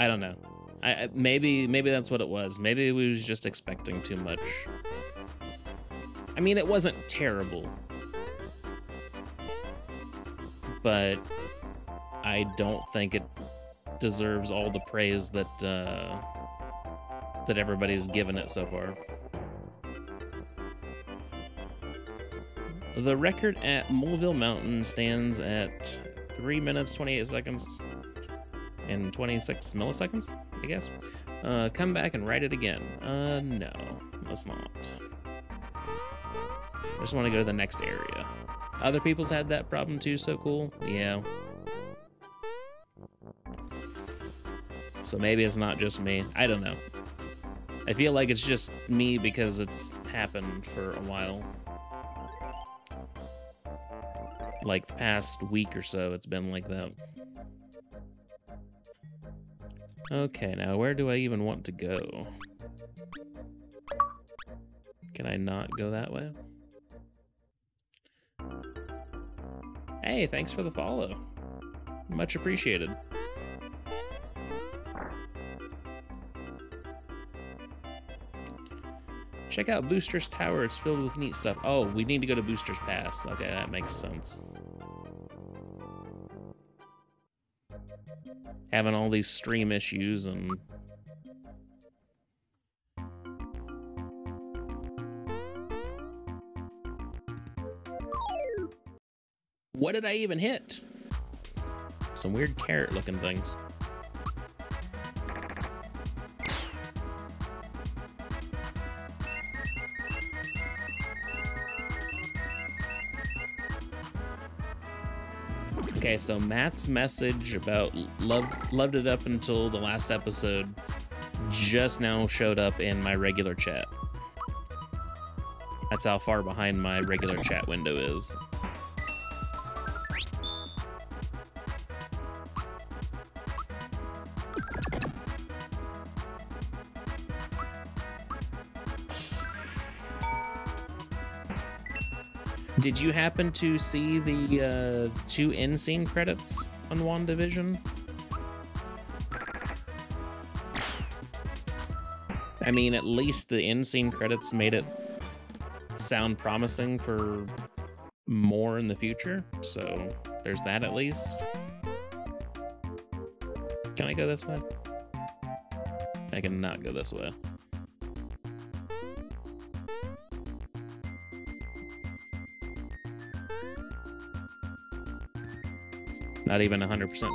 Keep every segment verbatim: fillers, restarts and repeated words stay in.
I don't know. I, I maybe maybe that's what it was. Maybe we was just expecting too much. I mean, it wasn't terrible, but I don't think it deserves all the praise that uh, that everybody's given it so far. The record at Moleville Mountain stands at three minutes, twenty-eight seconds, and twenty-six milliseconds, I guess. Uh, come back and write it again. Uh, no, let's not. I just want to go to the next area. Other people's had that problem too, so cool. Yeah. So maybe it's not just me. I don't know. I feel like it's just me because it's happened for a while. Like the past week or so, it's been like that. Okay, now where do I even want to go? Can I not go that way? Hey, thanks for the follow. Much appreciated. Check out Booster's Tower, it's filled with neat stuff. Oh, we need to go to Booster's Pass. Okay, that makes sense. Having all these stream issues and... What did I even hit? Some weird carrot looking things. Okay, so Matt's message about loved, loved it up until the last episode just now showed up in my regular chat. That's how far behind my regular chat window is. Did you happen to see the uh, two in-scene credits on WandaVision? I mean, at least the in-scene credits made it sound promising for more in the future, so there's that at least. Can I go this way? I cannot go this way. Not even one hundred percent.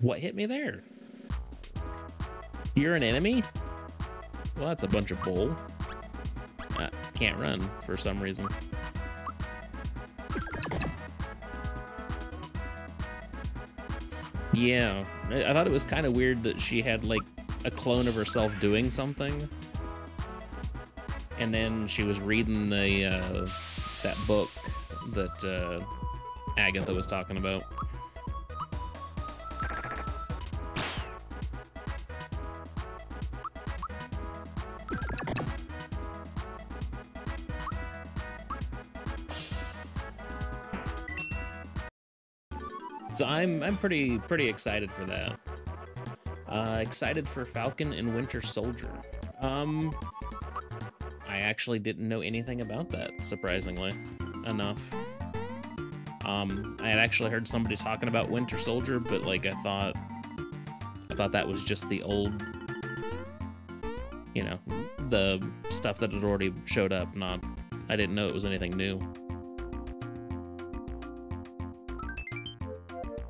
What hit me there? You're an enemy? Well, that's a bunch of bull. I can't run for some reason. Yeah, I thought it was kind of weird that she had like a clone of herself doing something. And then she was reading the uh, that book that uh, Agatha was talking about. So I'm I'm pretty pretty excited for that. Uh, excited for Falcon and Winter Soldier. Um, I actually didn't know anything about that, surprisingly enough. Um, I had actually heard somebody talking about Winter Soldier, but like I thought, I thought that was just the old, you know, the stuff that had already showed up. Not, I didn't know it was anything new.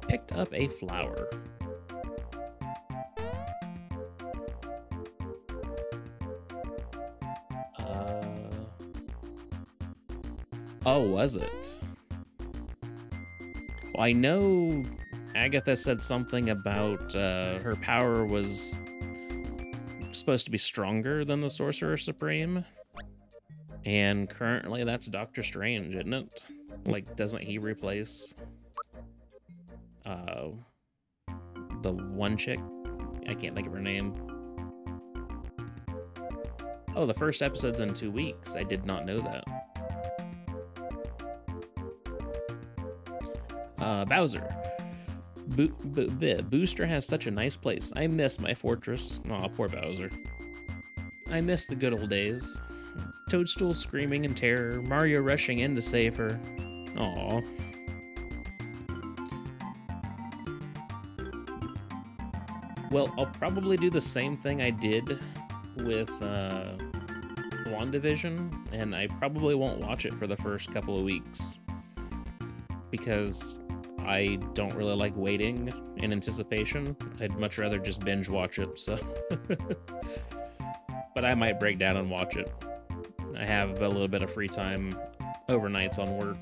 Picked up a flower. Uh, oh, was it? I know Agatha said something about uh, her power was supposed to be stronger than the Sorcerer Supreme. And currently that's Doctor Strange, isn't it? Like, doesn't he replace uh, the one chick? I can't think of her name. Oh, the first episode's in two weeks. I did not know that. Uh, Bowser. Bo Bo Bo Booster has such a nice place. I miss my fortress. Aw, poor Bowser. I miss the good old days. Toadstool screaming in terror, Mario rushing in to save her. Aw. Well, I'll probably do the same thing I did with uh, WandaVision, and I probably won't watch it for the first couple of weeks because I don't really like waiting in anticipation. I'd much rather just binge watch it, so. But I might break down and watch it. I have a little bit of free time overnights on work.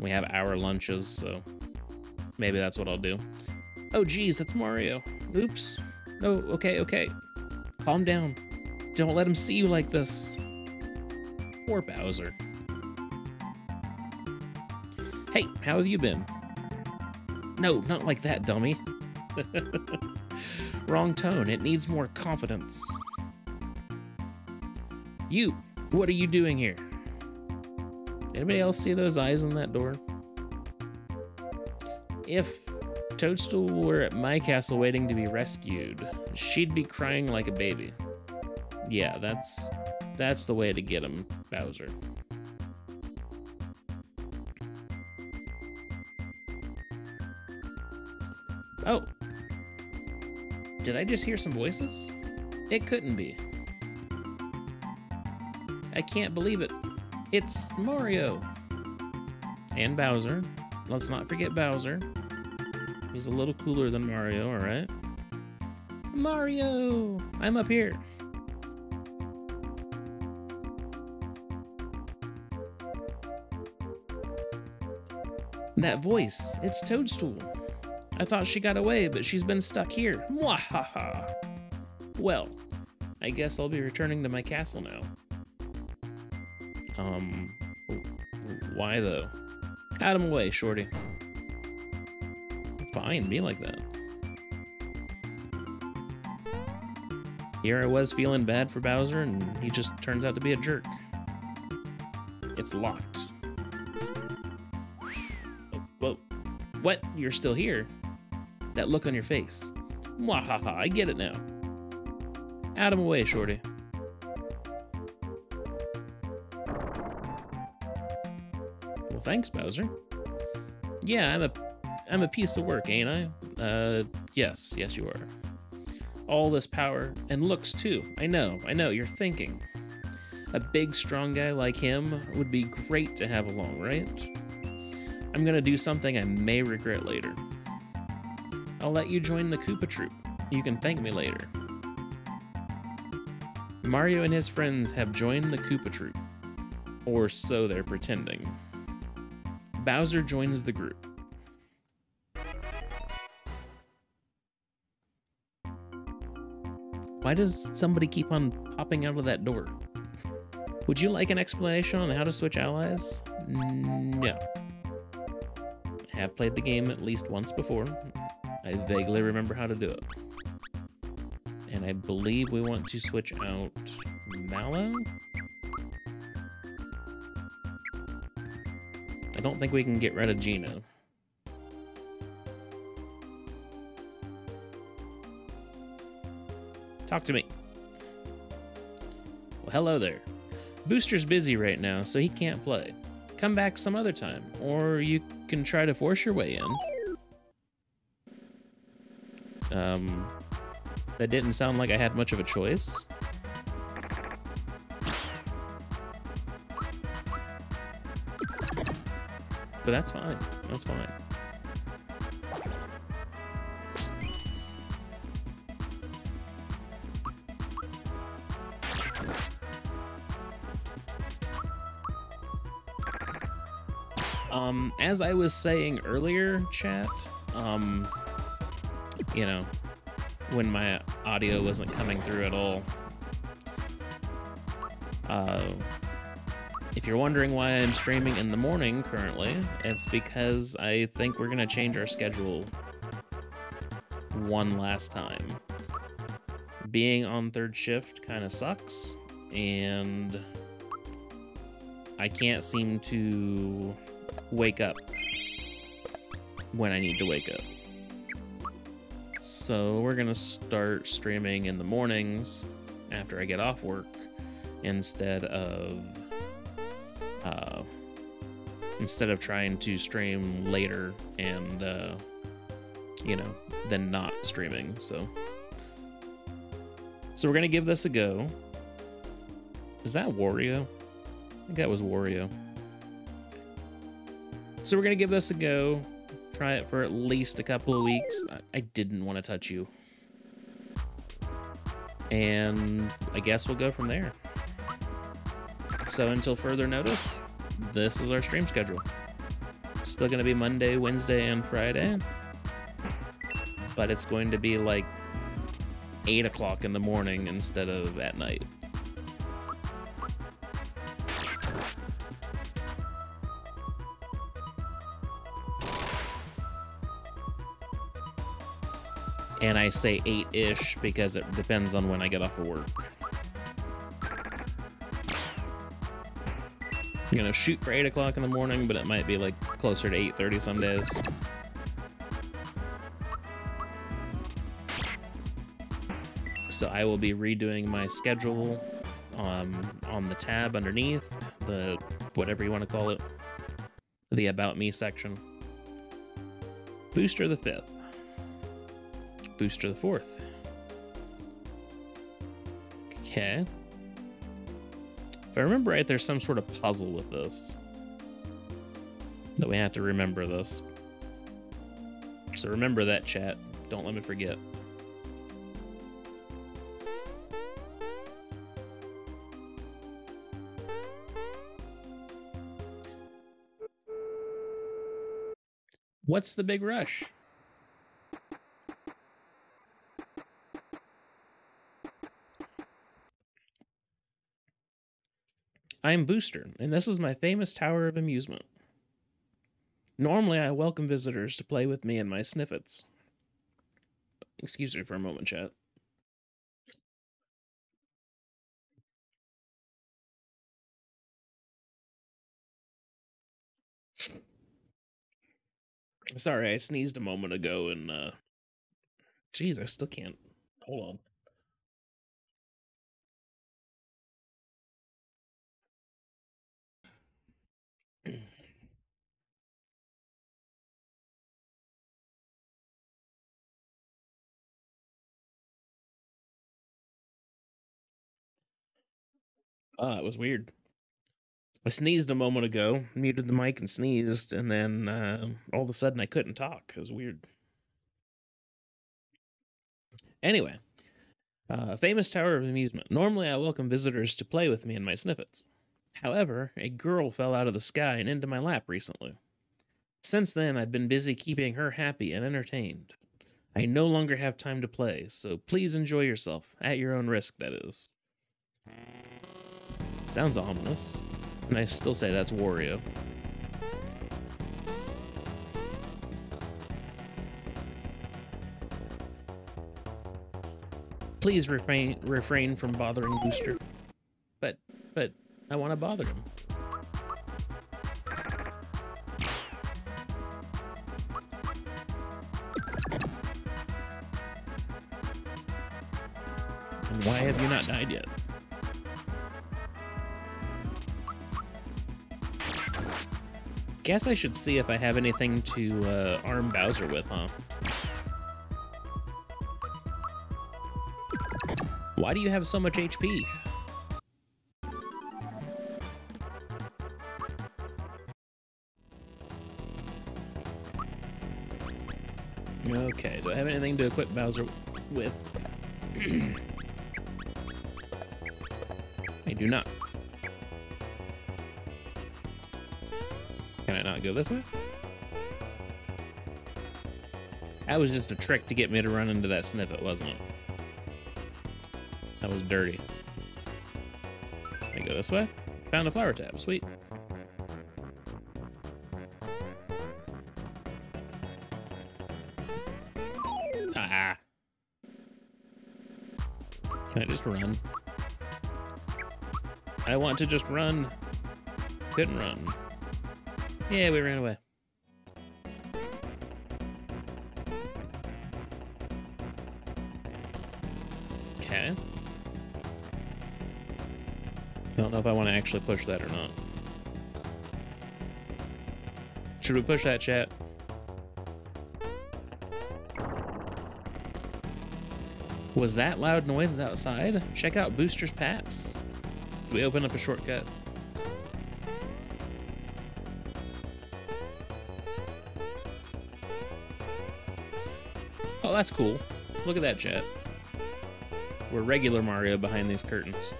We have hour lunches, so maybe that's what I'll do. Oh, geez, that's Mario. Oops. No, okay, okay. Calm down. Don't let him see you like this. Poor Bowser. Hey, how have you been? No, not like that, dummy. Wrong tone. It needs more confidence. You! What are you doing here? Anybody else see those eyes on that door? If Toadstool were at my castle waiting to be rescued, she'd be crying like a baby. Yeah, that's that's the way to get him, Bowser. Oh. Did I just hear some voices? It couldn't be. I can't believe it. It's Mario. And Bowser. Let's not forget Bowser. He's a little cooler than Mario, alright? Mario! I'm up here. That voice. It's Toadstool. I thought she got away, but she's been stuck here. Mwahaha! Well, I guess I'll be returning to my castle now. Um, why though? Out of my way, shorty. Fine, be like that. Here I was feeling bad for Bowser, and he just turns out to be a jerk. It's locked. Whoa. What? You're still here? That look on your face. Mwahaha, I get it now. Out of my way, shorty. Thanks, Bowser. Yeah, I'm a, I'm a piece of work, ain't I? Uh, yes, yes you are. All this power, and looks too. I know, I know, you're thinking. A big, strong guy like him would be great to have along, right? I'm gonna do something I may regret later. I'll let you join the Koopa Troop. You can thank me later. Mario and his friends have joined the Koopa Troop. Or so they're pretending. Bowser joins the group. Why does somebody keep on popping out of that door? Would you like an explanation on how to switch allies? No. I have played the game at least once before. I vaguely remember how to do it. And I believe we want to switch out Mallow? I don't think we can get rid of Geno. Talk to me. Well, hello there. Booster's busy right now, so he can't play. Come back some other time, or you can try to force your way in. Um, that didn't sound like I had much of a choice. But that's fine. That's fine. Um, as I was saying earlier, chat, um, you know, when my audio wasn't coming through at all, uh, if you're wondering why I'm streaming in the morning currently, it's because I think we're going to change our schedule one last time. Being on third shift kind of sucks, and I can't seem to wake up when I need to wake up. So we're gonna start streaming in the mornings after I get off work instead of uh, instead of trying to stream later and uh, you know, then not streaming. So so we're gonna give this a go. Is that Wario? I think that was Wario. So we're gonna give this a go. Try it for at least a couple of weeks. I didn't want to touch you. And I guess we'll go from there. So until further notice, this is our stream schedule. Still going to be Monday, Wednesday, and Friday. But it's going to be like eight o'clock in the morning instead of at night. And I say eight-ish because it depends on when I get off of work. I'm gonna shoot for eight o'clock in the morning, but it might be like closer to eight thirty some days. So I will be redoing my schedule um, on the tab underneath, the whatever you want to call it, the About Me section. Booster the fifth. Booster the fourth. Okay. If I remember right, there's some sort of puzzle with this that we have to remember this. So remember that, chat. Don't let me forget. What's the big rush? I'm Booster, and this is my famous tower of amusement. Normally, I welcome visitors to play with me and my sniffets. Excuse me for a moment, chat. Sorry, I sneezed a moment ago, and, uh... Jeez, I still can't. Hold on. Uh, it was weird. I sneezed a moment ago, muted the mic and sneezed, and then uh, all of a sudden I couldn't talk. It was weird. Anyway, uh, famous tower of amusement. Normally I welcome visitors to play with me and my sniffets. However, a girl fell out of the sky and into my lap recently. Since then, I've been busy keeping her happy and entertained. I no longer have time to play, so please enjoy yourself, at your own risk, that is. Sounds ominous, and I still say that's Wario. Please refrain refrain from bothering Booster. But, but, I want to bother him. And why have you not died yet? Guess I should see if I have anything to uh, arm Bowser with, huh? Why do you have so much H P? Okay, do I have anything to equip Bowser with? I do not. Can I not go this way? That was just a trick to get me to run into that snippet, wasn't it? That was dirty. Can I go this way? Found a flower tab, sweet. Ah. Can I just run? I want to just run. Couldn't run. Yeah, we ran away. I don't know if I want to actually push that or not. Should we push that, chat? Was that loud noises outside? Check out Booster's Pass. We open up a shortcut. Oh, that's cool. Look at that, chat. We're regular Mario behind these curtains.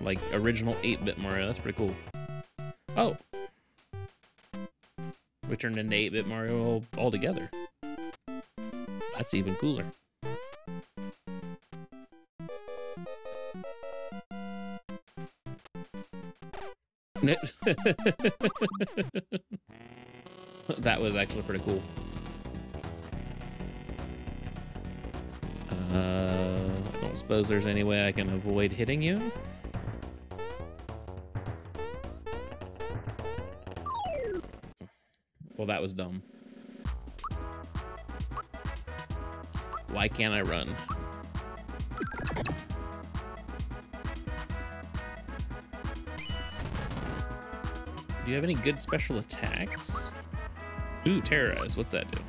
Like original eight bit Mario. That's pretty cool. Oh. We turned into eight bit Mario altogether. That's even cooler. That was actually pretty cool. Uh, I don't suppose there's any way I can avoid hitting you? Well, that was dumb. Why can't I run? Do you have any good special attacks? Ooh, terrorize. What's that do?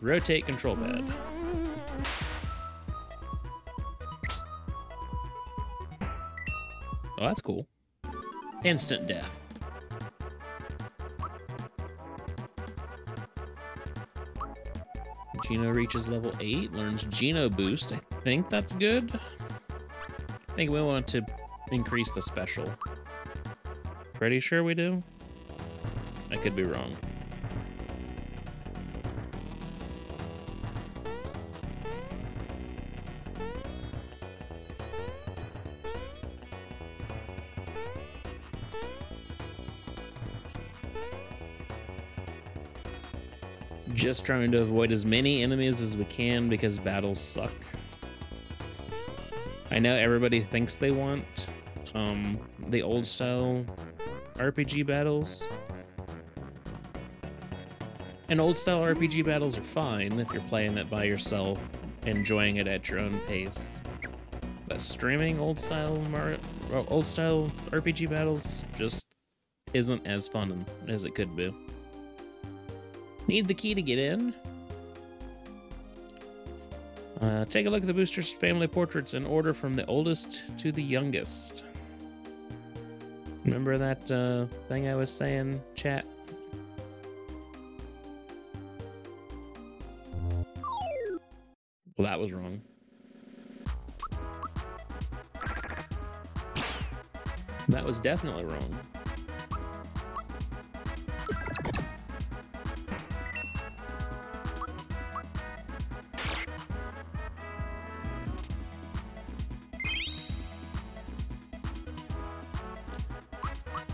Rotate control pad. Oh, that's cool. Instant death. Geno reaches level eight, learns Geno boost. I think that's good. I think we want to increase the special. Pretty sure we do. I could be wrong. Just trying to avoid as many enemies as we can because battles suck. I know everybody thinks they want um, the old style R P G battles. And old style R P G battles are fine if you're playing it by yourself, enjoying it at your own pace. But streaming old style Mar old style R P G battles just isn't as fun as it could be. Need the key to get in. Uh, take a look at the Booster's family portraits in order from the oldest to the youngest. Remember that uh, thing I was saying, chat? Well, that was wrong. That was definitely wrong.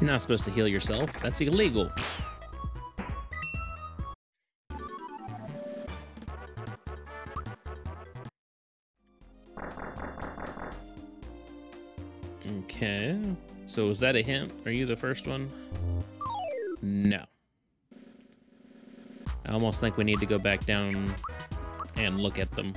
You're not supposed to heal yourself. That's illegal. Okay. So was that a hint? Are you the first one? No. I almost think we need to go back down and look at them.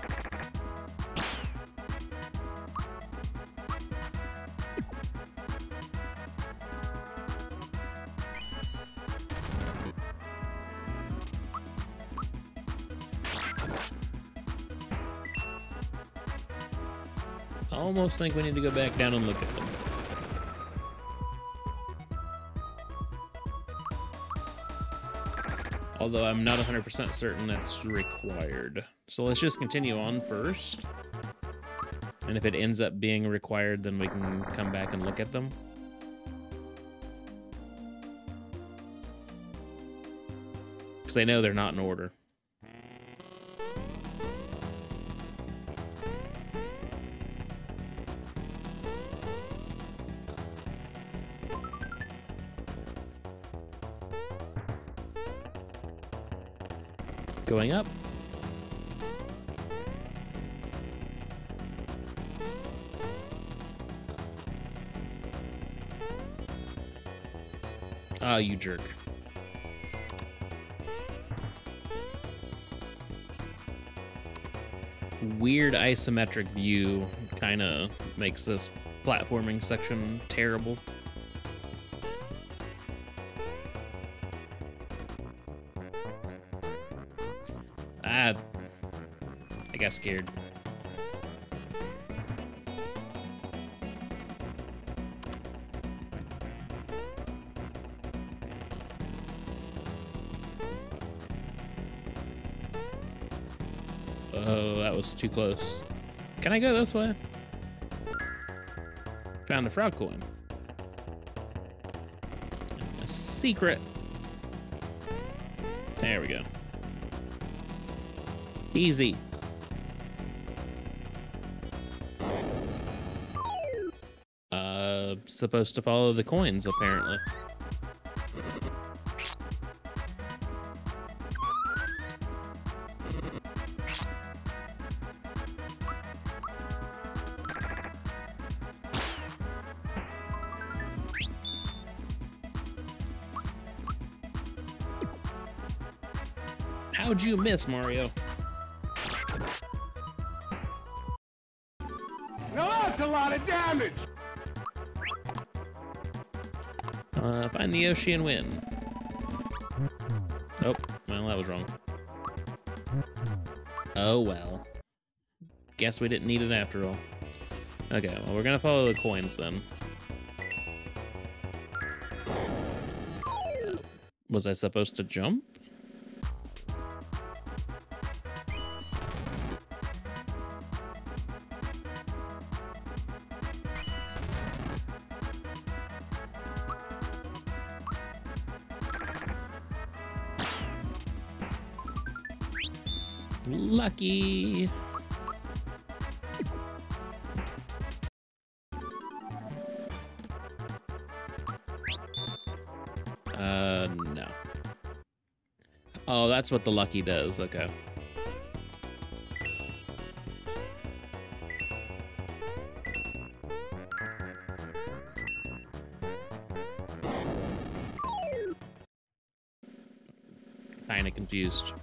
I almost think we need to go back down and look at them. Although I'm not one hundred percent certain that's required. So let's just continue on first. And if it ends up being required, then we can come back and look at them. Because they know they're not in order. Going up. Ah, you jerk. weird isometric view kind of makes this platforming section terrible. Ah, I got scared. Oh, that was too close. Can I go this way? Found a frog coin. A secret. There we go. Easy. Uh, supposed to follow the coins, apparently. How'd you miss, Mario? Now that's a lot of damage. Uh, find the Yoshi and win. Oh, well, that was wrong. Oh well. Guess we didn't need it after all. Okay, well, we're gonna follow the coins then. Uh, was I supposed to jump? Lucky. Uh, no. Oh, that's what the lucky does. Okay. Kinda confused.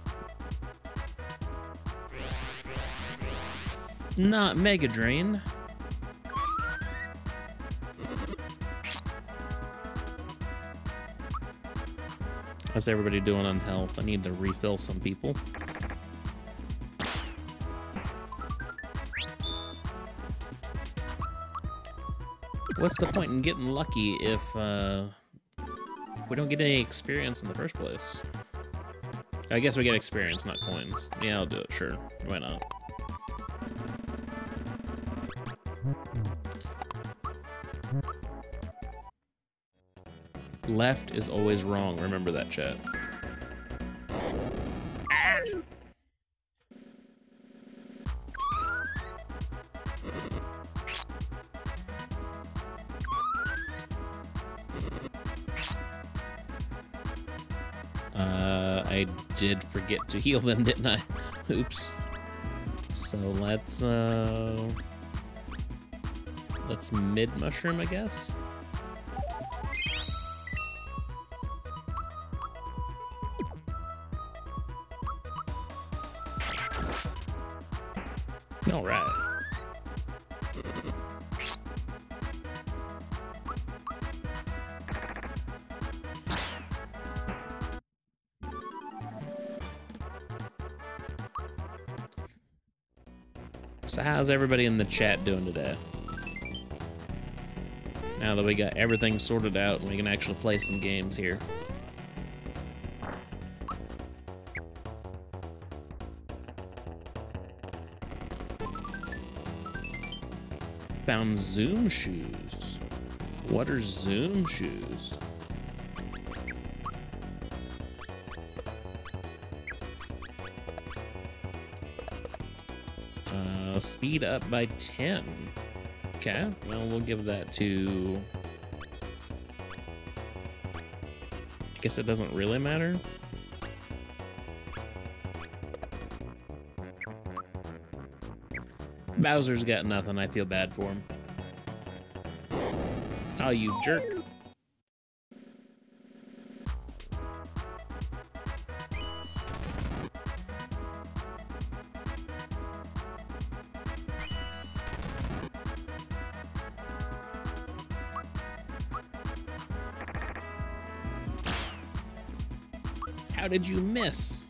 Not Mega Drain. How's everybody doing on health? I need to refill some people. What's the point in getting lucky if uh, we don't get any experience in the first place? I guess we get experience, not coins. Yeah, I'll do it, sure. Why not? Left is always wrong. Remember that, chat. Uh, I did forget to heal them, didn't I? Oops. So let's uh, let's mid mushroom, I guess. All right. So how's everybody in the chat doing today? Now that we got everything sorted out and we can actually play some games here. Found Zoom shoes. What are Zoom shoes? Uh, speed up by ten. Okay, well, we'll give that to... I guess it doesn't really matter. Bowser's got nothing. I feel bad for him. Oh, you jerk. How did you miss?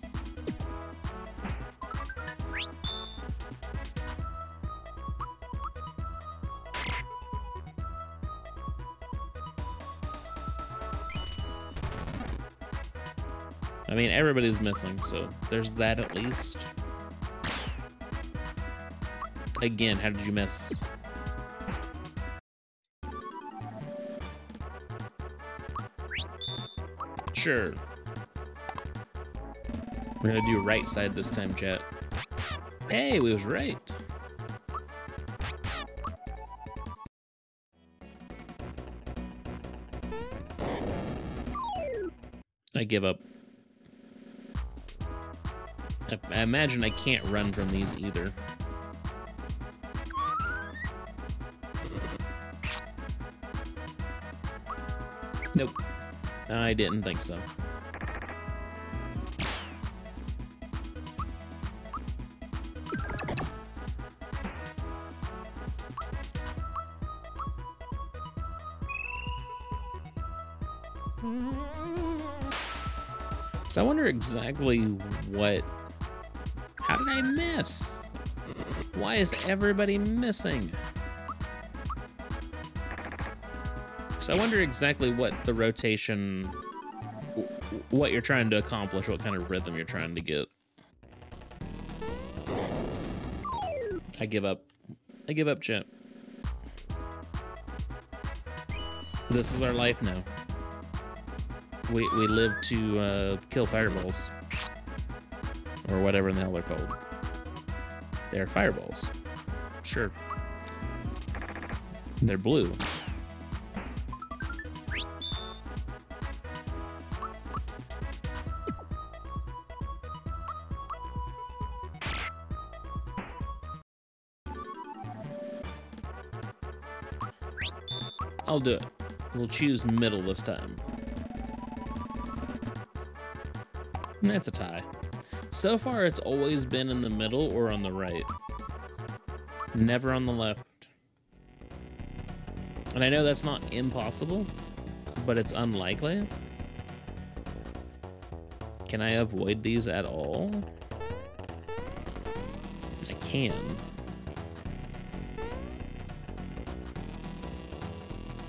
I mean, everybody's missing, so there's that at least. Again, how did you miss? Sure. We're gonna do right side this time, chat. Hey, we was right. I give up. I imagine I can't run from these either. Nope. I didn't think so. So I wonder exactly what... How did I miss? Why is everybody missing? So I wonder exactly what the rotation, what you're trying to accomplish, what kind of rhythm you're trying to get. I give up. I give up, chat. This is our life now. We, we live to uh, kill fireballs. Or whatever in the hell they're called. They're fireballs. Sure. They're blue. I'll do it. We'll choose middle this time. That's a tie. So far, it's always been in the middle or on the right. Never on the left. And I know that's not impossible, but it's unlikely. Can I avoid these at all? I can.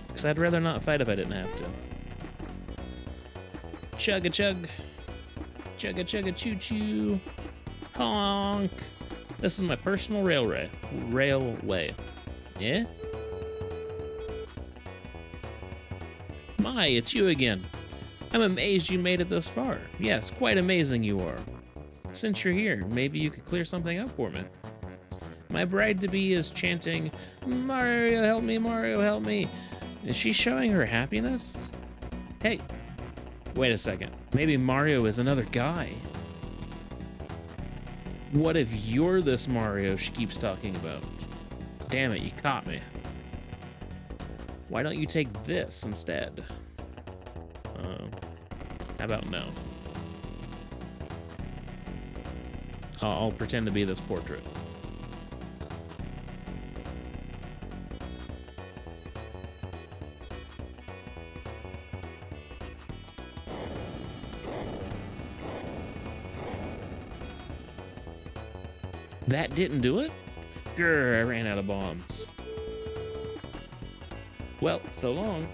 Because I'd rather not fight if I didn't have to. Chug-a-chug. Chugga chugga choo choo, honk. This is my personal railway. Railway, yeah. My, it's you again. I'm amazed you made it this far. Yes, quite amazing you are. Since you're here, maybe you could clear something up for me. My bride-to-be is chanting, "Mario, help me! Mario, help me!" Is she showing her happiness? Hey. Wait a second. Maybe Mario is another guy. What if you're this Mario she keeps talking about? Damn it, you caught me. Why don't you take this instead? Uh, how about no? I'll, I'll pretend to be this portrait. That didn't do it? Grr, I ran out of bombs. Well, so long.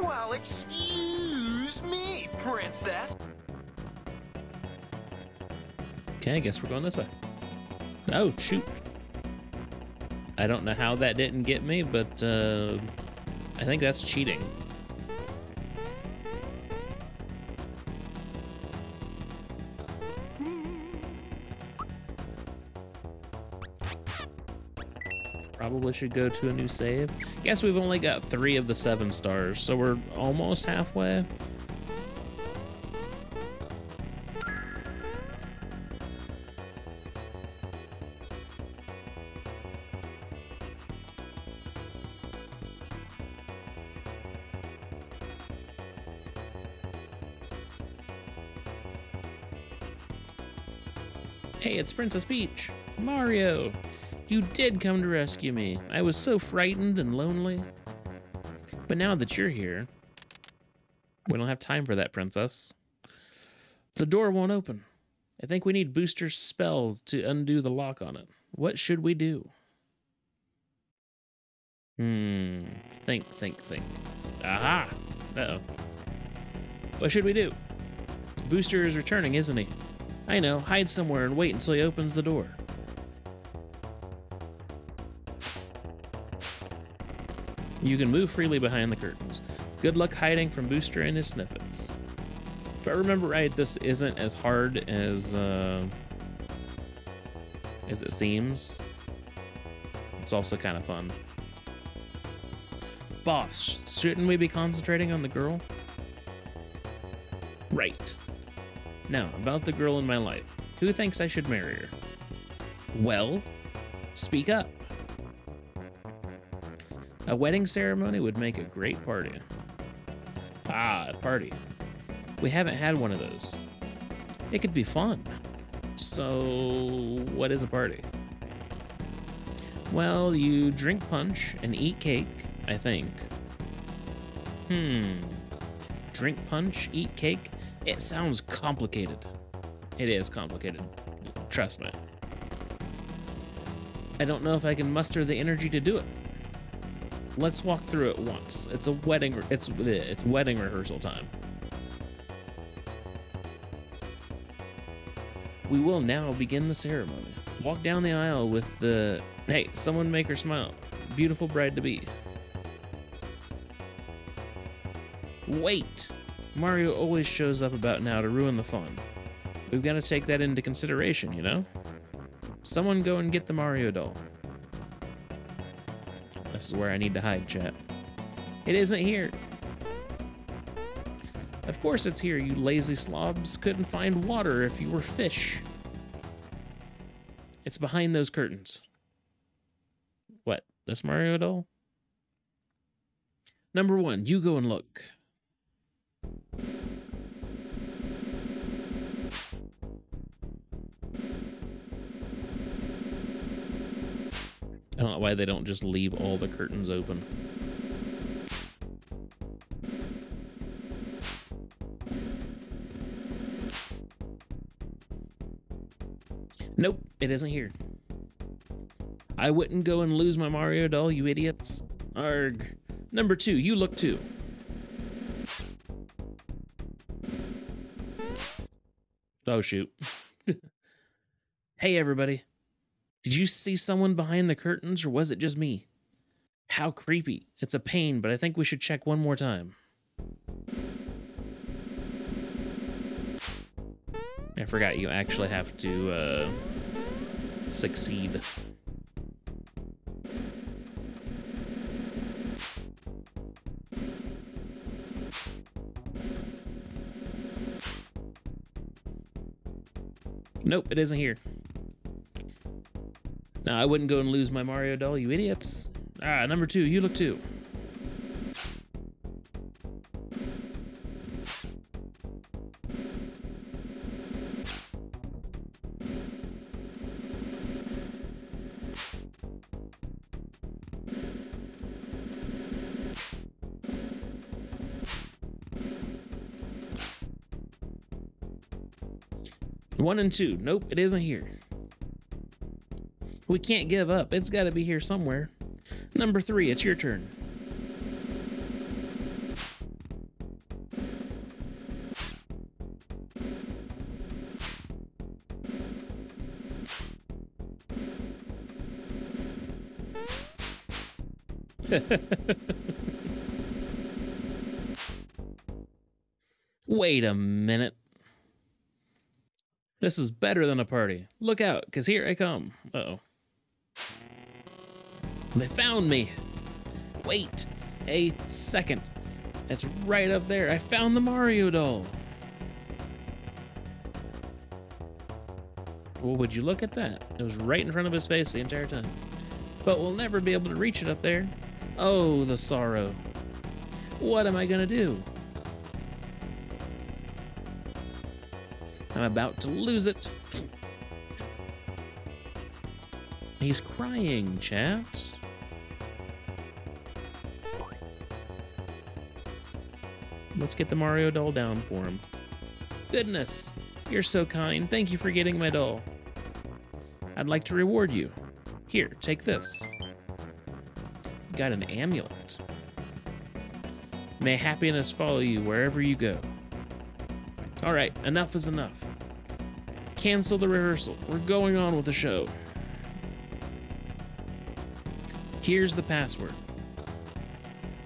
Well, excuse me, princess. Okay, I guess we're going this way. Oh, shoot. I don't know how that didn't get me, but uh, I think that's cheating. Probably should go to a new save. Guess we've only got three of the seven stars, so we're almost halfway. Hey, it's Princess Peach. Mario! You did come to rescue me. I was so frightened and lonely. But now that you're here, we don't have time for that, princess. The door won't open. I think we need Booster's spell to undo the lock on it. What should we do? Hmm. Think, think, think. Aha! Uh-oh. What should we do? Booster is returning, isn't he? I know. Hide somewhere and wait until he opens the door. You can move freely behind the curtains. Good luck hiding from Booster and his snippets. If I remember right, this isn't as hard as uh, as it seems. It's also kind of fun. Boss, shouldn't we be concentrating on the girl? Right. Now, about the girl in my life. Who thinks I should marry her? Well, speak up. A wedding ceremony would make a great party. Ah, a party. We haven't had one of those. It could be fun. So, what is a party? Well, you drink punch and eat cake, I think. Hmm. Drink punch, eat cake? It sounds complicated. It is complicated. Trust me. I don't know if I can muster the energy to do it. Let's walk through it once. It's a wedding. It's it's wedding rehearsal time. We will now begin the ceremony. Walk down the aisle with the hey, someone make her smile. Beautiful bride to be. Wait, Mario always shows up about now to ruin the fun. We've got to take that into consideration, you know. Someone go and get the Mario doll. This is where I need to hide, chat. It isn't here. Of course it's here, you lazy slobs. Couldn't find water if you were fish. It's behind those curtains. What? This Mario doll? Number one, you go and look. I don't know why they don't just leave all the curtains open. Nope, it isn't here. I wouldn't go and lose my Mario doll, you idiots. Arg. Number two, you look too. Oh, shoot. Hey, everybody. Did you see someone behind the curtains, or was it just me? How creepy. It's a pain, but I think we should check one more time. I forgot you actually have to uh, succeed. Nope, it isn't here. No, I wouldn't go and lose my Mario doll, you idiots. Ah, number two, you look too. One and two. Nope, it isn't here. We can't give up. It's got to be here somewhere. Number three, it's your turn. Wait a minute. This is better than a party. Look out, because here I come. Uh-oh. They found me. Wait a second. That's right up there. I found the Mario doll. Well, would you look at that? It was right in front of his face the entire time. But we'll never be able to reach it up there. Oh, the sorrow. What am I going to do? I'm about to lose it. He's crying, chat. Let's get the Mario doll down for him. Goodness, You're so kind. Thank you for getting my doll. I'd like to reward you. Here, take this. You got an amulet. May happiness follow you wherever you go. Alright, enough is enough. Cancel the rehearsal. We're going on with the show. Here's the password.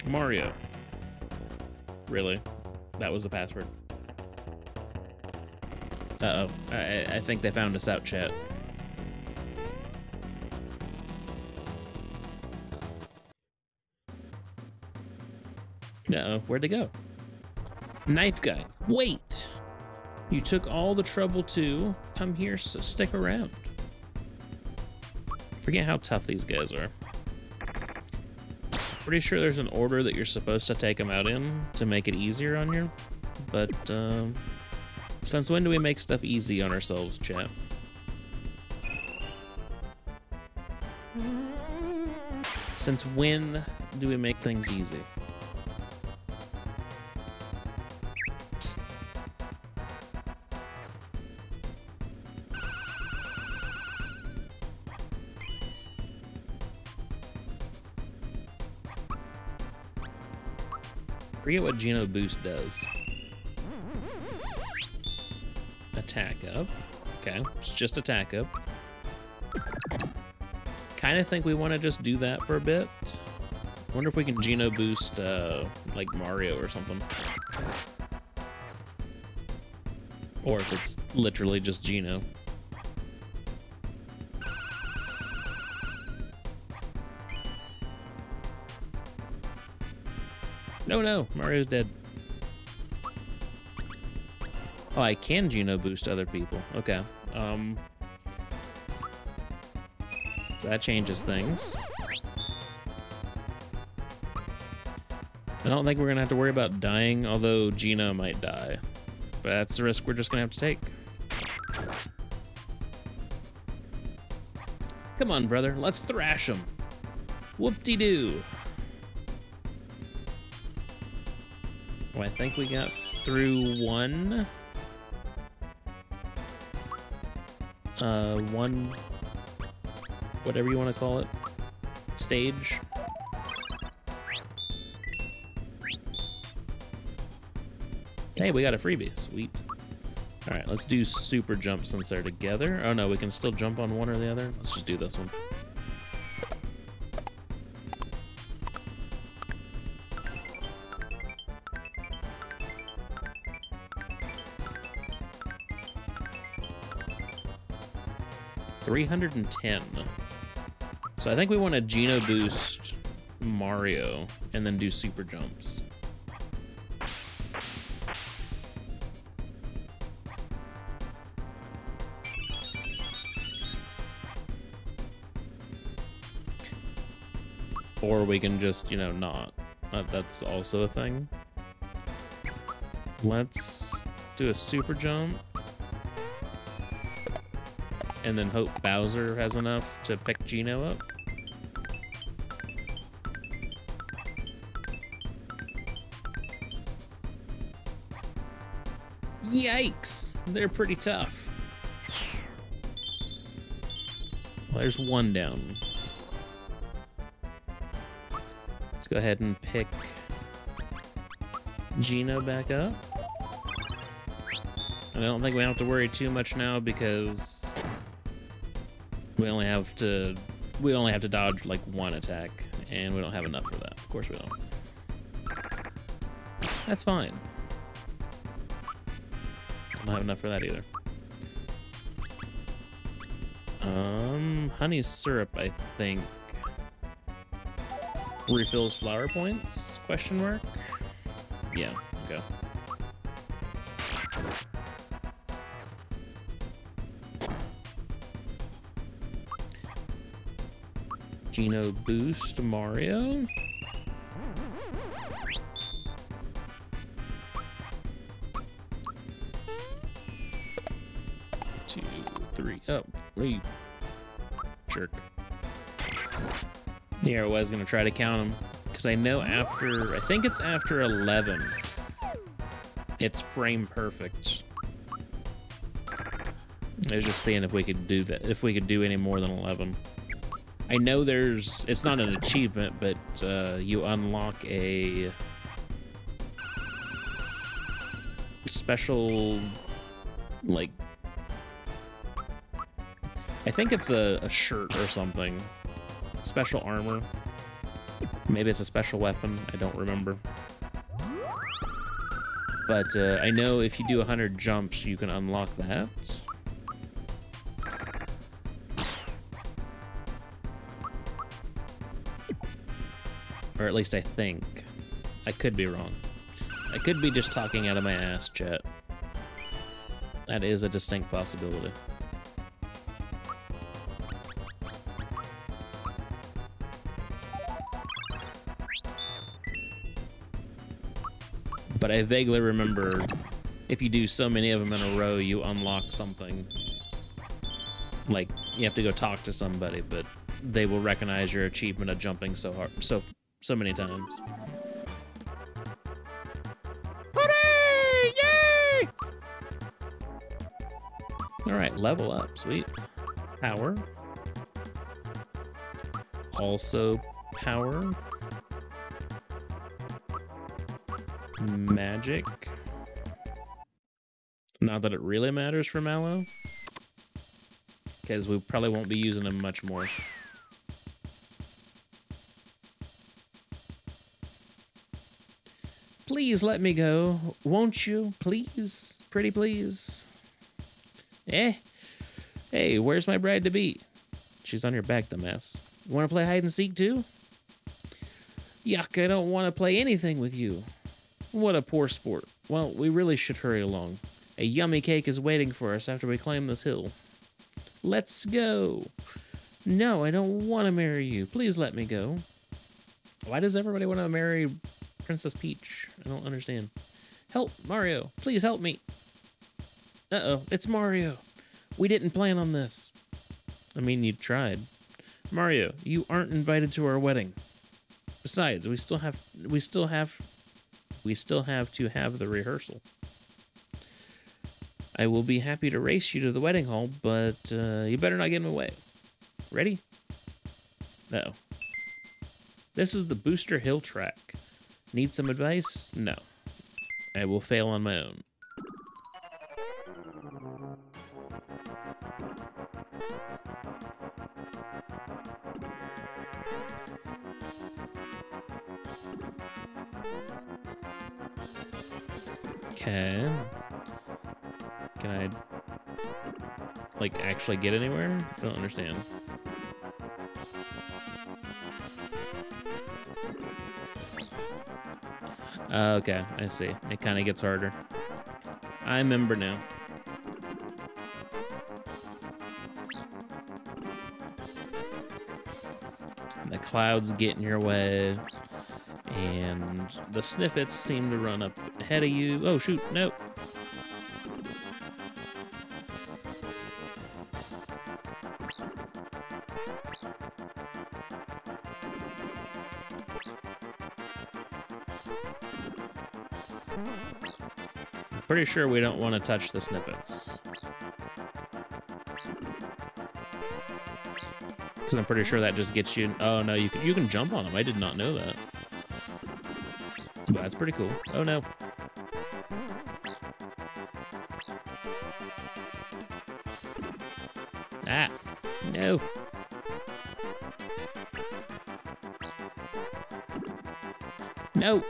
Mario. Really? That was the password. Uh-oh. I, I think they found us out, chat. Uh-oh. Where'd they go? Knife guy. Wait! You took all the trouble to come here, so stick around. Forget how tough these guys are. Pretty sure there's an order that you're supposed to take them out in to make it easier on you. But, um... since when do we make stuff easy on ourselves, chat? Since when do we make things easy? Forget what Geno Boost does. Attack up. Okay, it's just attack up. Kind of think we want to just do that for a bit. Wonder if we can Geno Boost, uh, like Mario or something. Or if it's literally just Geno. No, no, Mario's dead. Oh, I can Geno Boost other people. Okay. Um, so that changes things. I don't think we're going to have to worry about dying, although Geno might die. But that's the risk we're just going to have to take. Come on, brother. Let's thrash him. Whoop-de-doo. I think we got through one. Uh, one, whatever you want to call it, stage. Hey, we got a freebie, sweet. All right, let's do super jump since they're together. Oh no, we can still jump on one or the other. Let's just do this one. three hundred ten. So I think we want to Geno Boost Mario and then do super jumps. Or we can just, you know, not. That's also a thing. Let's do a super jump. And then hope Bowser has enough to pick Geno up. Yikes! They're pretty tough. Well, there's one down. Let's go ahead and pick Geno back up. And I don't think we have to worry too much now because We only have to, we only have to dodge like one attack, and we don't have enough for that. Of course we don't. That's fine. I don't have enough for that either. Um, honey syrup, I think. Refills flower points? Question mark? Yeah. Okay. Geno Boost Mario. Two, three, up, wait. Jerk. Yeah, I was gonna try to count them because I know after, I think it's after eleven, it's frame perfect. I was just seeing if we could do that, if we could do any more than eleven. I know there's, it's not an achievement, but uh, you unlock a special, like, I think it's a, a shirt or something. Special armor. Maybe it's a special weapon. I don't remember. But uh, I know if you do one hundred jumps, you can unlock that. Or at least I think. I could be wrong. I could be just talking out of my ass, chat. That is a distinct possibility. But I vaguely remember if you do so many of them in a row, you unlock something. Like, you have to go talk to somebody, but they will recognize your achievement of jumping so hard, so, so many times. Hooray! Yay! All right, level up, sweet. Power. Also power. Magic. Not that it really matters for Mallow, because we probably won't be using him much more. Please let me go, won't you? Please, pretty please. Eh? Hey, where's my bride-to-be? She's on your back, dumbass. You want to play hide and seek too? Yuck, I don't want to play anything with you. What a poor sport. Well, we really should hurry along. A yummy cake is waiting for us after we climb this hill. Let's go. No, I don't want to marry you. Please let me go. Why does everybody want to marry Princess Peach? I don't understand. Help, Mario. Please help me. Uh-oh, it's Mario. We didn't plan on this. I mean, you tried. Mario, you aren't invited to our wedding. Besides, we still have... We still have... We still have to have the rehearsal. I will be happy to race you to the wedding hall, but uh, you better not get in my way. Ready? No. This is the Booster Hill Track. Need some advice? No. I will fail on my own. Okay. Can I, like, actually get anywhere? I don't understand. Uh, okay, I see. It kind of gets harder. I remember now. The clouds get in your way. And the sniffets seem to run up ahead of you. Oh, shoot, no. I'm pretty sure we don't want to touch the sniffets. Because I'm pretty sure that just gets you... Oh, no, you can, you can jump on them. I did not know that. That's pretty cool. Oh no. Ah, no. No.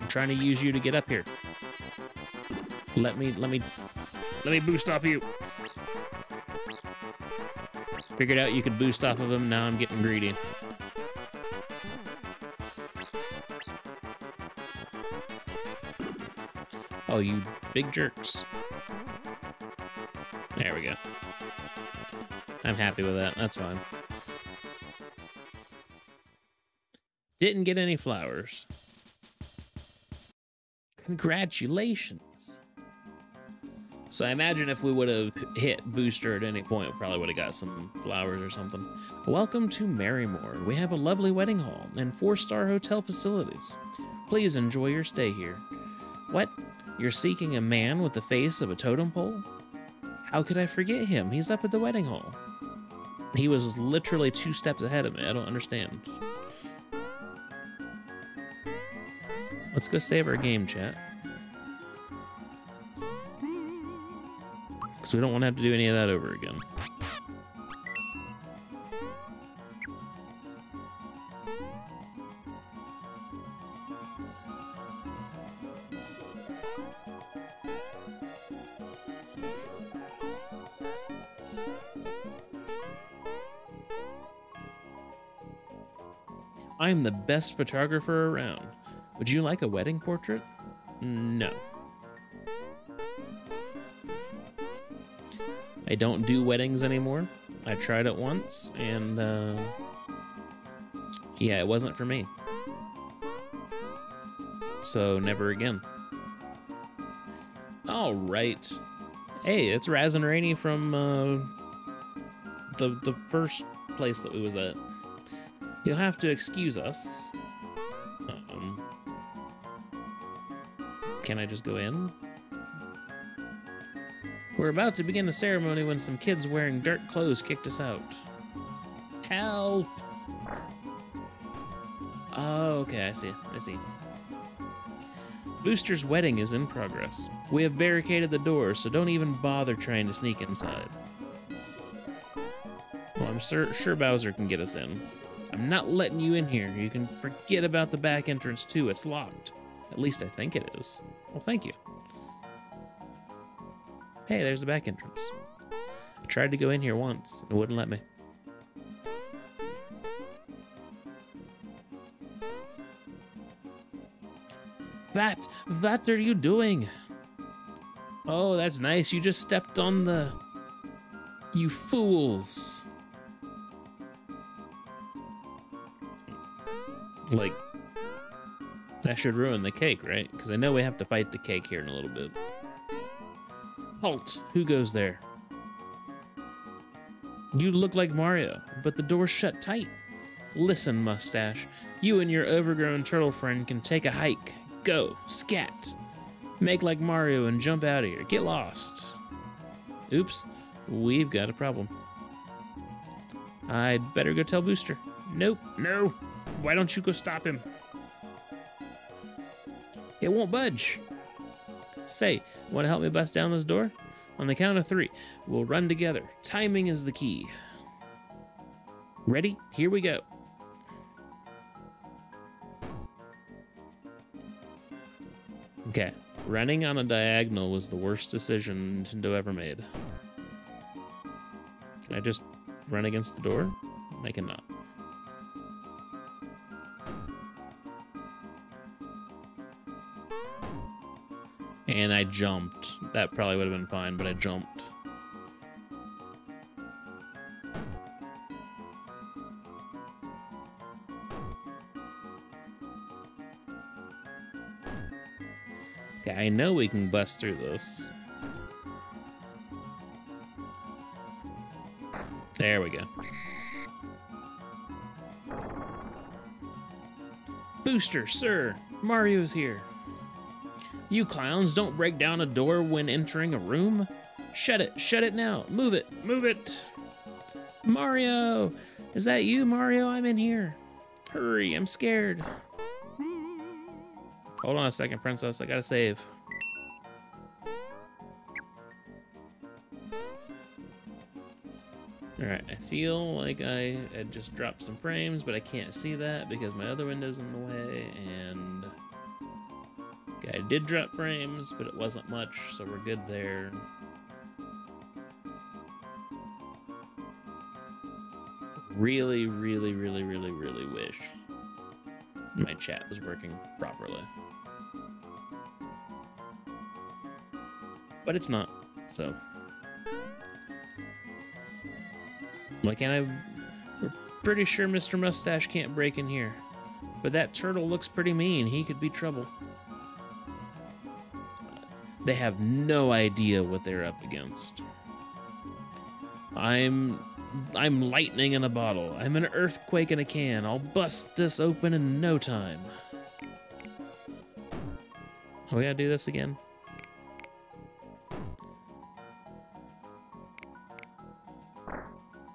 I'm trying to use you to get up here. Let me, let me, let me boost off of you. Figured out you could boost off of him. Now I'm getting greedy. Oh, you big jerks. There we go. I'm happy with that. That's fine. Didn't get any flowers. Congratulations. So I imagine if we would have hit Booster at any point, we probably would have got some flowers or something. Welcome to Marymore. We have a lovely wedding hall and four-star hotel facilities. Please enjoy your stay here. What? You're seeking a man with the face of a totem pole? How could I forget him? He's up at the wedding hall. He was literally two steps ahead of me. I don't understand. Let's go save our game, chat. Because we don't want to have to do any of that over again. I'm the best photographer around. Would you like a wedding portrait? No. I don't do weddings anymore. I tried it once, and uh, yeah, it wasn't for me. So never again. All right. Hey, it's Raz and Rainy from uh, the the first place that we was at. You'll have to excuse us. Um, can I just go in? We're about to begin the ceremony when some kids wearing dirt clothes kicked us out. Help! Oh, okay, I see, I see. Booster's wedding is in progress. We have barricaded the door, so don't even bother trying to sneak inside. Well, I'm sur- sure Bowser can get us in. I'm not letting you in here. You can forget about the back entrance too. It's locked. At least I think it is. Well, thank you. Hey, there's the back entrance. I tried to go in here once. It wouldn't let me. What? What are you doing? Oh, that's nice. You just stepped on the... You fools. Like, that should ruin the cake, right? Because I know we have to fight the cake here in a little bit. Halt! Who goes there? You look like Mario, but the door's shut tight. Listen, Mustache. You and your overgrown turtle friend can take a hike. Go. Scat. Make like Mario and jump out of here. Get lost. Oops. We've got a problem. I'd better go tell Booster. Nope. No. Why don't you go stop him? It won't budge. Say, want to help me bust down this door? On the count of three, we'll run together. Timing is the key. Ready? Here we go. Okay. Running on a diagonal was the worst decision Nintendo ever made. Can I just run against the door? I cannot. And I jumped. That probably would have been fine, but I jumped. Okay, I know we can bust through this. There we go. Booster, sir, Mario's here. You clowns don't break down a door when entering a room. Shut it, shut it now. Move it, move it. Mario, is that you, Mario? I'm in here. Hurry, I'm scared. Hold on a second, princess, I gotta save. All right, I feel like I, I just dropped some frames, but I can't see that because my other window's in the way, and I did drop frames, but it wasn't much, so we're good there. Really, really, really, really, really wish my chat was working properly. But it's not, so. Why can't I? We're pretty sure Mister Mustache can't break in here. But that turtle looks pretty mean. He could be trouble. They have no idea what they're up against. I'm I'm lightning in a bottle. I'm an earthquake in a can. I'll bust this open in no time. We gotta do this again?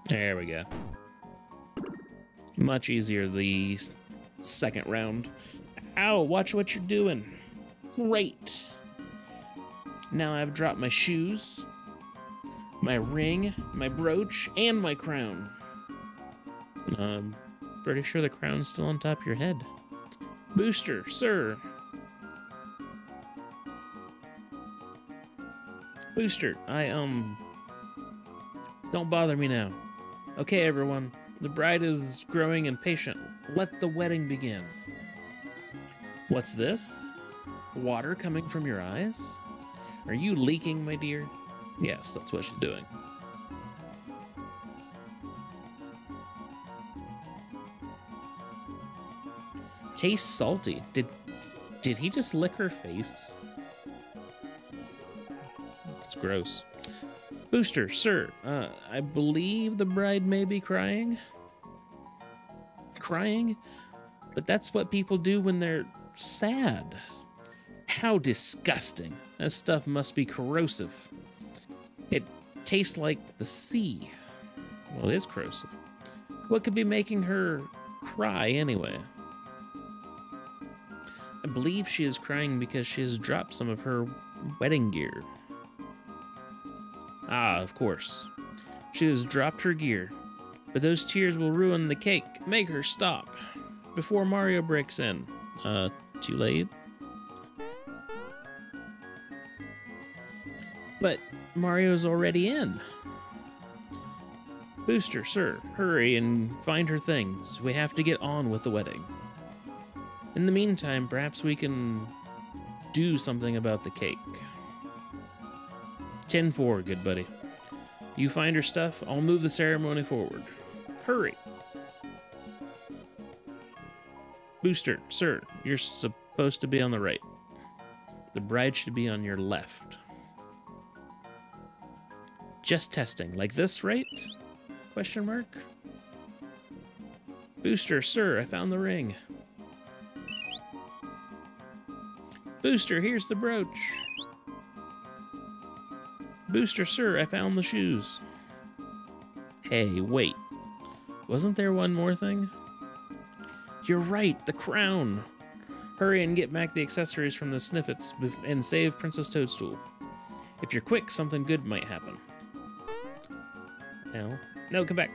There we go. Much easier the second round. Ow, watch what you're doing. Great. Now I've dropped my shoes, my ring, my brooch, and my crown. I'm pretty sure the crown's still on top of your head. Booster, sir. Booster, I, um... don't bother me now. Okay, everyone. The bride is growing impatient. Let the wedding begin. What's this? Water coming from your eyes? Are you leaking, my dear? Yes, that's what she's doing. Tastes salty. Did did he just lick her face? It's gross. Booster, sir, uh, I believe the bride may be crying. Crying? But that's what people do when they're sad. How disgusting. That stuff must be corrosive. It tastes like the sea. Well, it is corrosive. What could be making her cry anyway? I believe she is crying because she has dropped some of her wedding gear. Ah, of course. She has dropped her gear. But those tears will ruin the cake. Make her stop. Before Mario breaks in. Uh, too late? But Mario's already in. Booster, sir, hurry and find her things. We have to get on with the wedding. In the meantime, perhaps we can do something about the cake. ten four, good buddy. You find her stuff, I'll move the ceremony forward. Hurry! Booster, sir, you're supposed to be on the right. The bride should be on your left. Just testing. Like this, right? Question mark? Booster, sir, I found the ring. Booster, here's the brooch. Booster, sir, I found the shoes. Hey, wait. Wasn't there one more thing? You're right, the crown. Hurry and get back the accessories from the snippets and save Princess Toadstool. If you're quick, something good might happen. No, no, come back.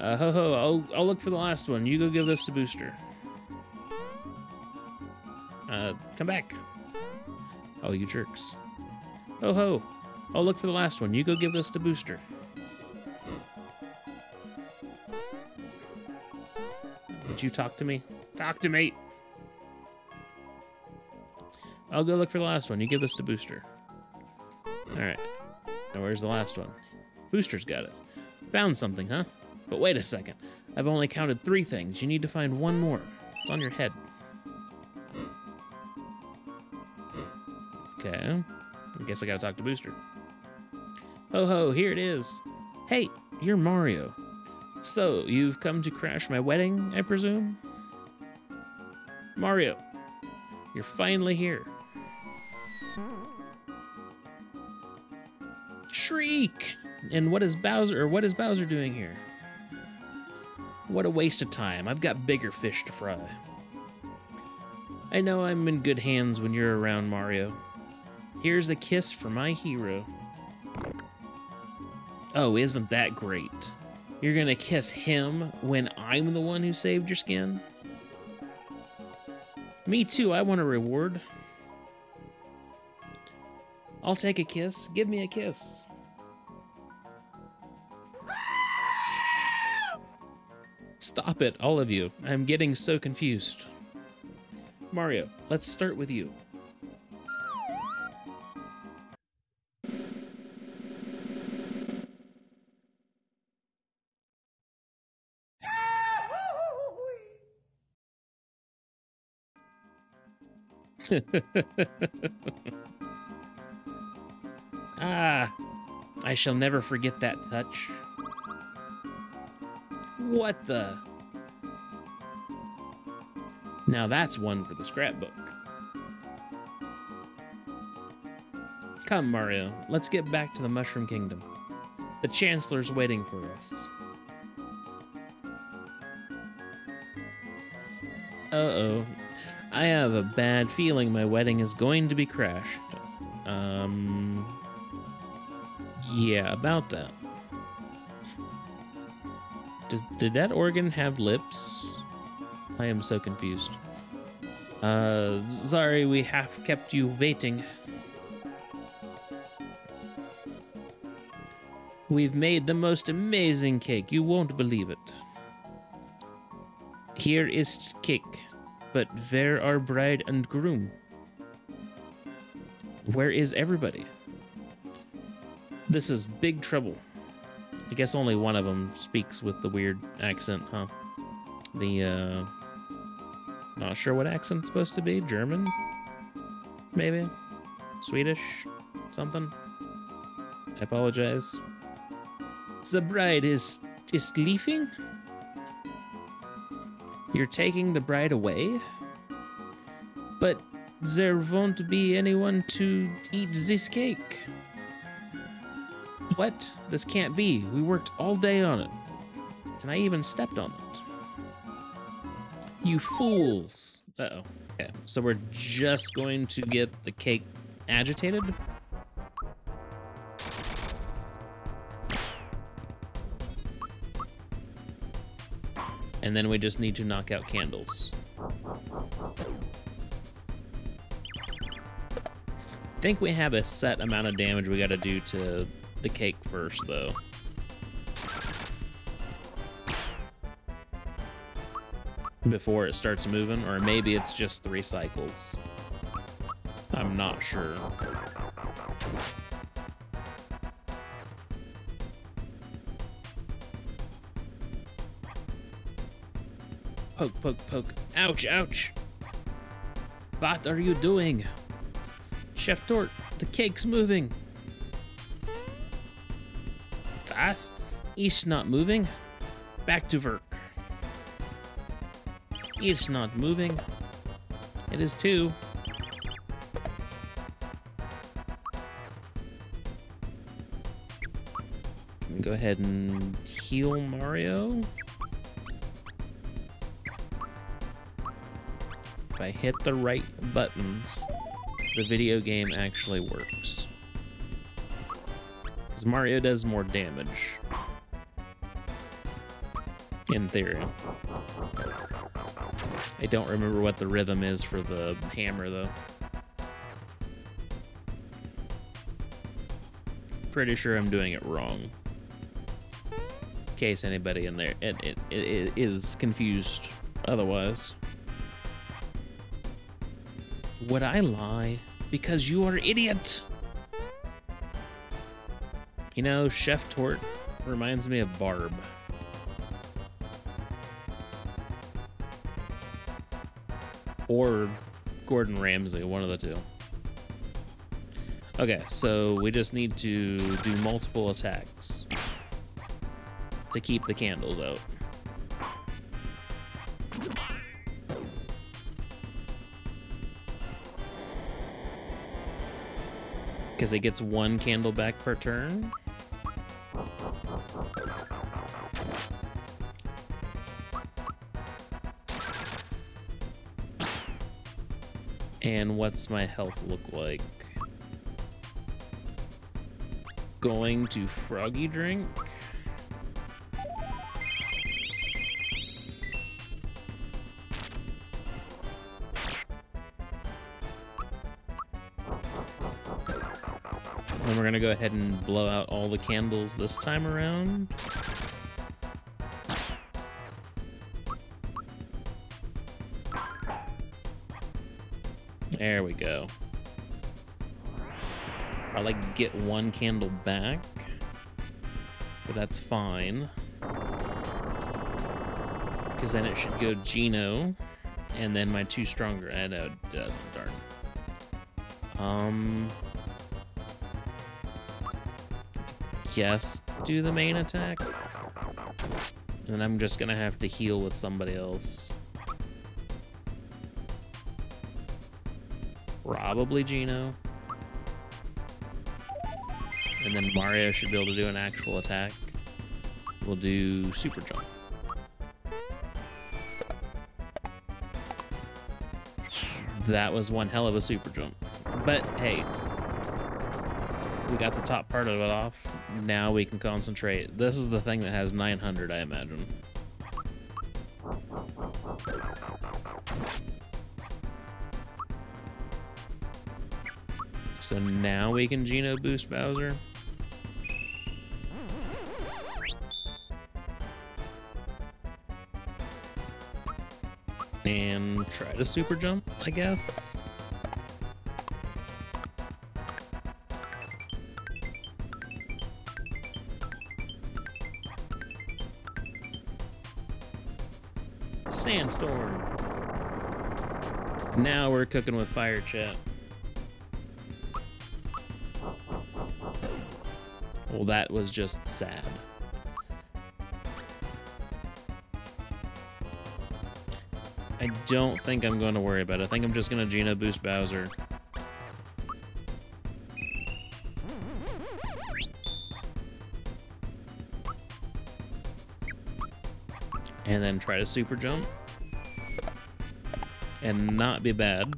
Uh, ho ho, I'll, I'll look for the last one. You go give this to Booster. Uh, come back. Oh, you jerks. Ho ho, I'll look for the last one. You go give this to Booster. Would you talk to me? Talk to me! I'll go look for the last one. You give this to Booster. Alright. Now, where's the last one? Booster's got it. Found something, huh? But wait a second. I've only counted three things. You need to find one more. It's on your head. Okay. I guess I gotta talk to Booster. Ho ho, here it is. Hey, you're Mario. So, you've come to crash my wedding, I presume? Mario, you're finally here. Shriek! And what is Bowser or what is Bowser doing here? What a waste of time. I've got bigger fish to fry. I know I'm in good hands when you're around, Mario. Here's a kiss for my hero. Oh, isn't that great? You're gonna kiss him when I'm the one who saved your skin? Me too, I want a reward. I'll take a kiss. Give me a kiss. Stop it, all of you. I'm getting so confused. Mario, let's start with you. Ah, I shall never forget that touch. What the? Now that's one for the scrapbook. Come, Mario, let's get back to the Mushroom Kingdom. The Chancellor's waiting for us. Uh-oh. I have a bad feeling my wedding is going to be crashed. Um... Yeah, about that. Does, did that organ have lips? I am so confused. Uh, sorry we have kept you waiting. We've made the most amazing cake. You won't believe it. Here is cake, but where are bride and groom? Where is everybody? This is big trouble. I guess only one of them speaks with the weird accent, huh? The, uh... Not sure what accent's supposed to be. German? Maybe? Swedish? Something? I apologize. The bride is... is leaving? You're taking the bride away? But there won't be anyone to eat this cake. What? This can't be. We worked all day on it. And I even stepped on it. You fools. Uh-oh. Okay. So we're just going to get the cake agitated? And then we just need to knock out candles. I think we have a set amount of damage we gotta do to the cake first, though. Before it starts moving, or maybe it's just three cycles. I'm not sure. Poke, poke, poke. Ouch, ouch! What are you doing? Chef Torte, the cake's moving! Fast? It's not moving? Back to work. It's not moving. It is too. Go ahead and heal Mario. If I hit the right buttons, the video game actually works. Because Mario does more damage. In theory. I don't remember what the rhythm is for the hammer, though. Pretty sure I'm doing it wrong. In case anybody in there it, it, it, it is confused otherwise. Would I lie? Because you are an idiot! You know, Chef Torte reminds me of Barb. Or Gordon Ramsay, one of the two. Okay, so we just need to do multiple attacks to keep the candles out. Because it gets one candle back per turn. And what's my health look like? Going to Froggy Drink? And we're gonna go ahead and blow out all the candles this time around. There we go. I like get one candle back, but that's fine. Because then it should go Geno, and then my two stronger. I know it doesn't. Darn. Um. Yes, do the main attack. And then I'm just gonna have to heal with somebody else. Probably Geno. and then Mario should be able to do an actual attack. We'll do super jump. That was one hell of a super jump. But hey, we got the top part of it off. Now we can concentrate. This is the thing that has nine hundred, I imagine. So now we can Geno boost Bowser. And try to super jump, I guess. Sandstorm. Now we're cooking with fire, chat. Well, that was just sad. I don't think I'm going to worry about it. I think I'm just going to Geno boost Bowser. And then try to super jump. And not be bad.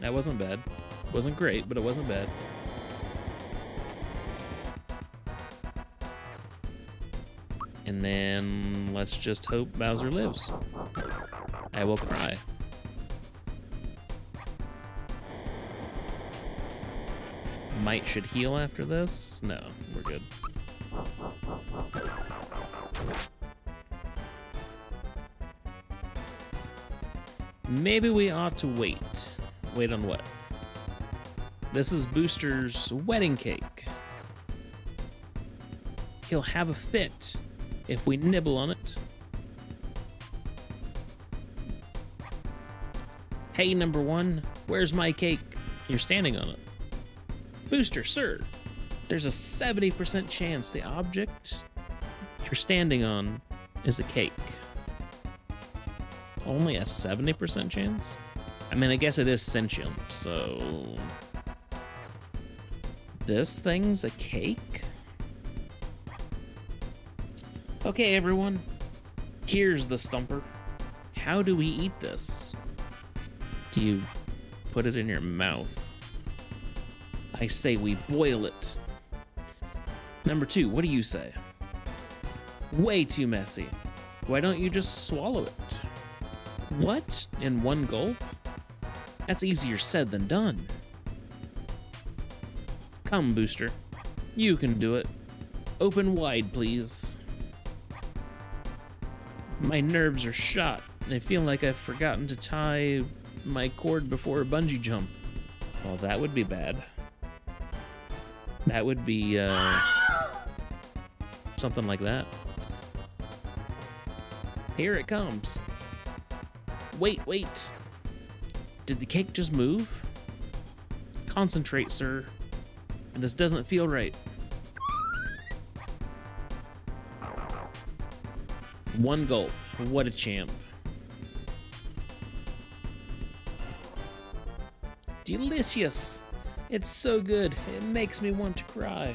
That wasn't bad. Wasn't great, but it wasn't bad. And then let's just hope Bowser lives. I will cry. Might should heal after this. No, we're good. Maybe we ought to wait. Wait on what? This is Booster's wedding cake. He'll have a fit if we nibble on it. Hey, number one, where's my cake? You're standing on it. Booster, sir, there's a seventy percent chance the object you're standing on is a cake. Only a seventy percent chance? I mean, I guess it is sentient, so... This thing's a cake? Okay, everyone. Here's the stumper. How do we eat this? Do you put it in your mouth? I say we boil it. Number two, what do you say? Way too messy. Why don't you just swallow it? What? In one gulp? That's easier said than done. Come, Booster. You can do it. Open wide, please. My nerves are shot, and I feel like I've forgotten to tie my cord before a bungee jump. Well, that would be bad. That would be, uh, something like that. Here it comes. Wait, wait. Did the cake just move? Concentrate, sir. This doesn't feel right. One gulp. What a champ. Delicious. It's so good, it makes me want to cry.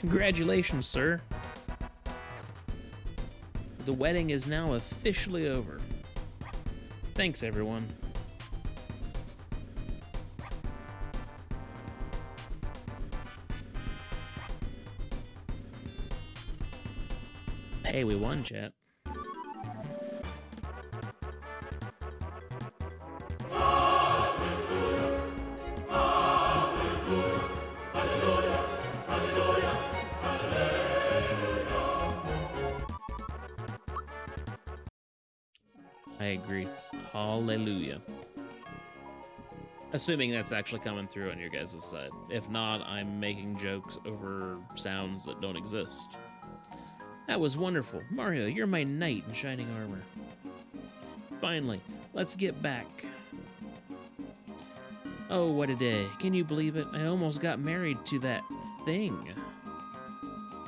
Congratulations, sir. The wedding is now officially over. Thanks, everyone. Hey, we won, chat. Hallelujah. Assuming that's actually coming through on your guys' side. If not, I'm making jokes over sounds that don't exist. That was wonderful. Mario, you're my knight in shining armor. Finally, let's get back. Oh, what a day. Can you believe it? I almost got married to that thing.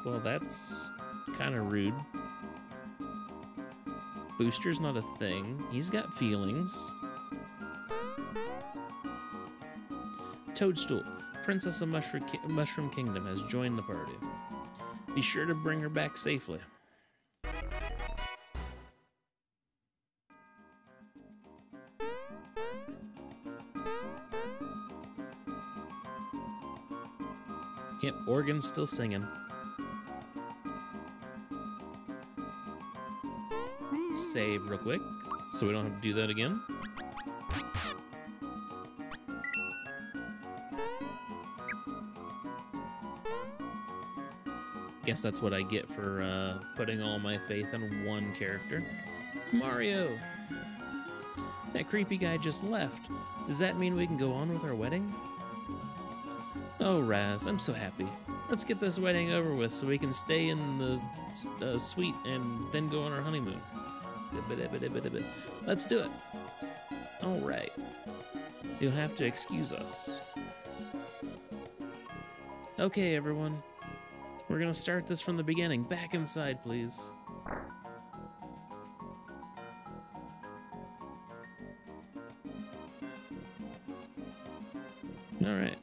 Well, that's kind of rude. Booster's not a thing. He's got feelings. Toadstool, Princess of Mushroom, Ki Mushroom Kingdom, has joined the party. Be sure to bring her back safely. Yep, organ's still singing. Save real quick, so we don't have to do that again. Guess that's what I get for uh, putting all my faith in one character. Mario! That creepy guy just left. Does that mean we can go on with our wedding? Oh, Raz, I'm so happy. Let's get this wedding over with so we can stay in the uh, suite and then go on our honeymoon. Let's do it. All right. You'll have to excuse us. Okay, everyone. We're gonna start this from the beginning. Back inside, please. All right.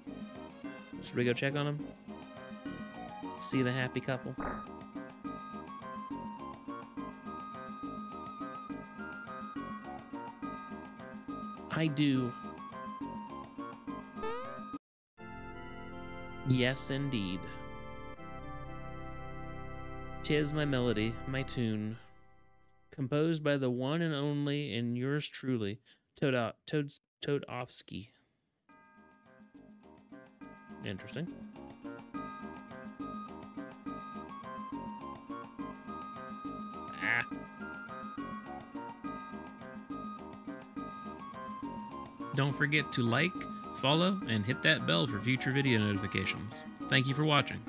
Should we go check on him? See the happy couple. I do. Yes, indeed. Tis my melody, my tune, composed by the one and only, and yours truly, Toad Toad Toadofsky. Interesting. Ah. Don't forget to like, follow, and hit that bell for future video notifications. Thank you for watching.